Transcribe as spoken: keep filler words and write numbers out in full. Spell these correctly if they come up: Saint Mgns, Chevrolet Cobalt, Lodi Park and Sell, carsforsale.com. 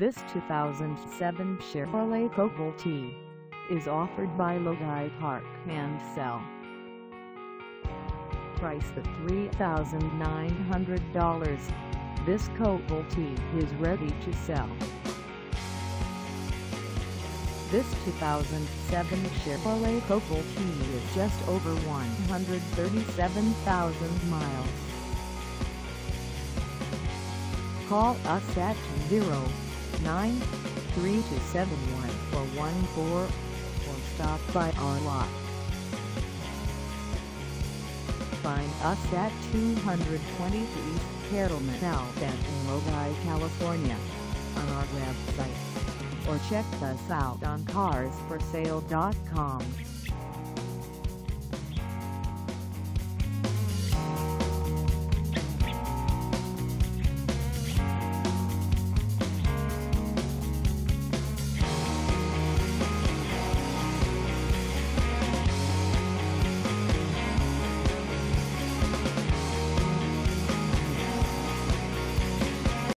This two thousand seven Chevrolet Cobalt is offered by Lodi Park and Sell. Priced at three thousand nine hundred dollars, this Cobalt is ready to sell. This two thousand seven Chevrolet Cobalt is just over one hundred thirty-seven thousand miles. Call us at two zero nine, three two seven, one four one four or stop by our lot. Find us at two twenty-three East Cattleman Ave in Lodi, California on our website, or check us out on cars for sale dot com.